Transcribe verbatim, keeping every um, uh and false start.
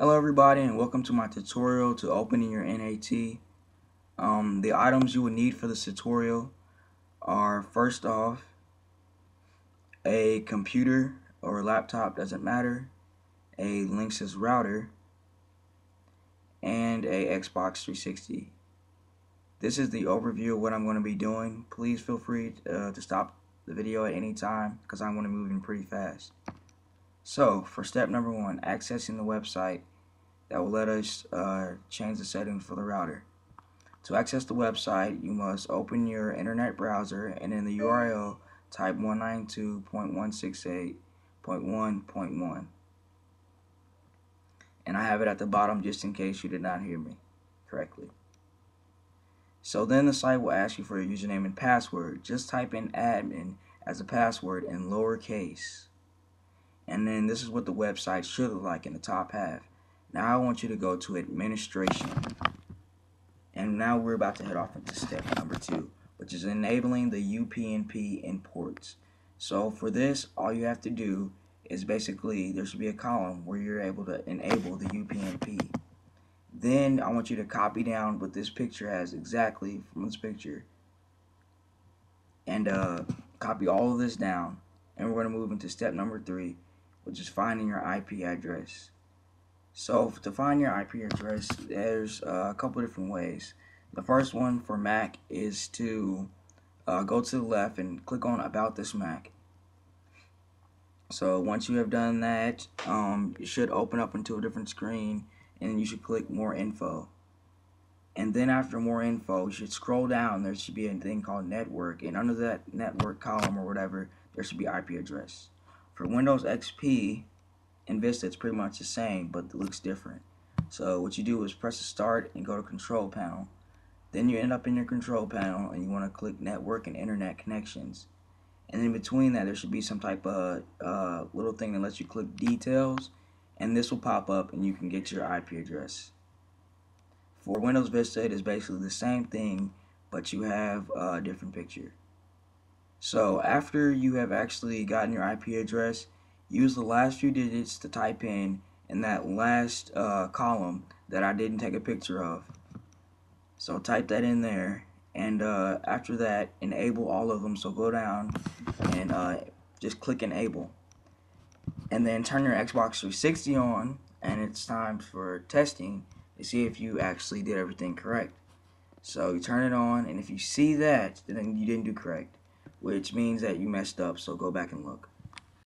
Hello everybody, and welcome to my tutorial to opening your N A T. Um, the items you will need for this tutorial are, first off, a computer or laptop, doesn't matter, a Linksys router, and a Xbox three sixty. This is the overview of what I'm going to be doing. Please feel free uh, to stop the video at any time because I'm going to be moving pretty fast. So, for step number one, accessing the website that will let us uh, change the settings for the router. To access the website, you must open your internet browser and in the U R L type one ninety-two dot one sixty-eight dot one dot one. And I have it at the bottom just in case you did not hear me correctly. So then the site will ask you for your username and password. Just type in admin as a password in lowercase. And then this is what the website should look like in the top half. Now I want you to go to administration. And now we're about to head off into step number two, which is enabling the U P n P imports. So for this, all you have to do is basically there should be a column where you're able to enable the U P n P. Then I want you to copy down what this picture has exactly from this picture. And uh, copy all of this down. And we're going to move into step number three, which is finding your I P address. So to find your I P address, there's uh, a couple of different ways. The first one for Mac is to uh, go to the left and click on About This Mac. So once you have done that, um, it should open up into a different screen, and you should click More Info. And then after More Info, you should scroll down. There should be a thing called Network, and under that Network column or whatever, there should be I P address. For Windows X P and Vista, it's pretty much the same, but it looks different. So what you do is press the start and go to Control Panel. Then you end up in your Control Panel, and you want to click Network and Internet Connections. And in between that, there should be some type of uh, little thing that lets you click Details, and this will pop up, and you can get your I P address. For Windows Vista, it is basically the same thing, but you have a different picture. So after you have actually gotten your I P address, use the last few digits to type in in that last uh, column that I didn't take a picture of. So type that in there, and uh, after that, enable all of them. So go down and uh, just click Enable, and then turn your Xbox three sixty on, and it's time for testing to see if you actually did everything correct. So you turn it on, and if you see that, then you didn't do correct, which means that you messed up, so go back and look.